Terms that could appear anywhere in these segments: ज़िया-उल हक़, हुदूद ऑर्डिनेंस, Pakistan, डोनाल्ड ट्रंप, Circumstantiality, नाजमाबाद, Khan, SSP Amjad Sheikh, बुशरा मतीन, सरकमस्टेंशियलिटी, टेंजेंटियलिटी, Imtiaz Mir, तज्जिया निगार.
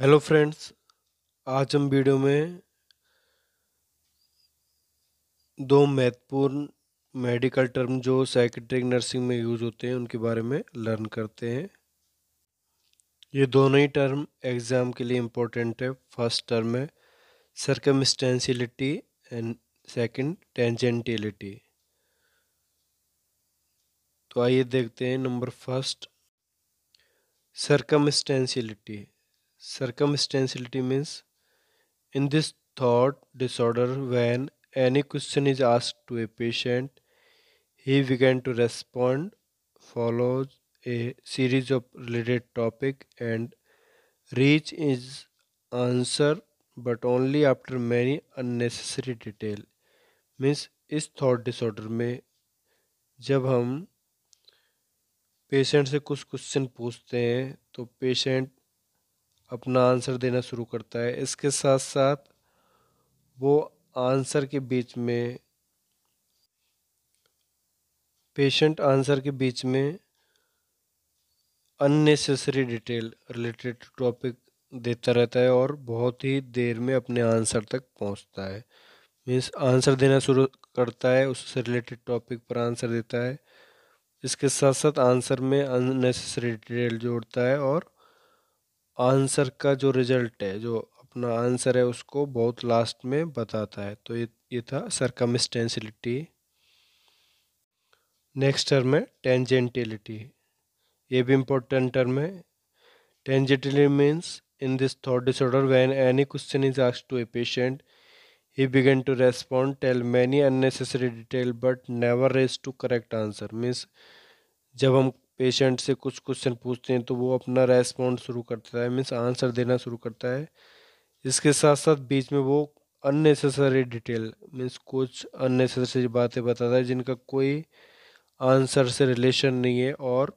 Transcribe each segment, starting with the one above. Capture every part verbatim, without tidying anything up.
Hello friends, आज हम video में दो महत्वपूर्ण मेडिकल टर्म जो साइकेट्रिक नर्सिंग में यूज होते हैं उनके बारे में लर्न करते हैं। ये दोनों ही टर्म एग्ज़ाम के लिए इम्पोर्टेंट है। फर्स्ट टर्म है सरकमस्टेंशियलिटी एंड सेकंड टेंजेंटियलिटी। तो आइए देखते हैं number first, सरकमस्टेंशियलिटी। Circumstantiality means in this thought disorder when any question is asked to a patient he began to respond, follows a series of related topic and reach his answer but only after many unnecessary detail। means इस thought disorder में जब हम patient से कुछ question पूछते हैं तो patient अपना आंसर देना शुरू करता है। इसके साथ साथ वो आंसर के बीच में पेशेंट आंसर के बीच में अननेसेसरी डिटेल रिलेटेड टॉपिक देता रहता है और बहुत ही देर में अपने आंसर तक पहुंचता है। मीन्स आंसर देना शुरू करता है, उससे रिलेटेड टॉपिक पर आंसर देता है, इसके साथ साथ आंसर में अननेसेसरी डिटेल जोड़ता है और आंसर का जो रिजल्ट है, जो अपना आंसर है, उसको बहुत लास्ट में बताता है। तो ये ये था सरकमस्टेंशियलिटी। नेक्स्ट टर्म है टेंजेंटियलिटी। ये भी इम्पोर्टेंट टर्म है। टेंजेंटियलिटी means in this thought disorder when any question is asked to a patient he began to respond tell many unnecessary detail but never reach to correct answer. Means जब हम patient से कुछ question पूछते हैं तो वो अपना respond शुरू करता है, मीन्स आंसर देना शुरू करता है। इसके साथ साथ बीच में वो अननेसेसरी डिटेल मीन्स कुछ अननेसेसरी बातें बताता है जिनका कोई आंसर से रिलेशन नहीं है और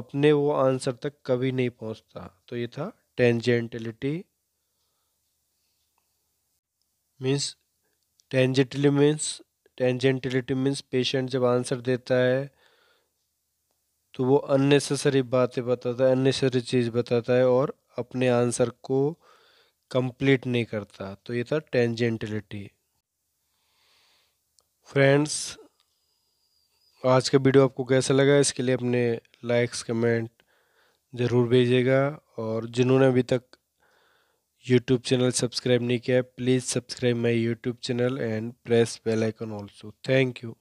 अपने वो आंसर तक कभी नहीं पहुंचता। तो ये था टेंजेंटियलिटी। Means टेंजेंटियलिटी means टेंजेंटियलिटी means patient जब आंसर देता है तो वो अननेसेसरी बातें बताता है, अननेसेसरी चीज़ बताता है और अपने आंसर को कंप्लीट नहीं करता। तो ये था टेंजेंटियलिटी। फ्रेंड्स, आज का वीडियो आपको कैसा लगा, इसके लिए अपने लाइक्स कमेंट ज़रूर भेजिएगा और जिन्होंने अभी तक यूट्यूब चैनल सब्सक्राइब नहीं किया है please subscribe my YouTube channel and press bell icon also. Thank you.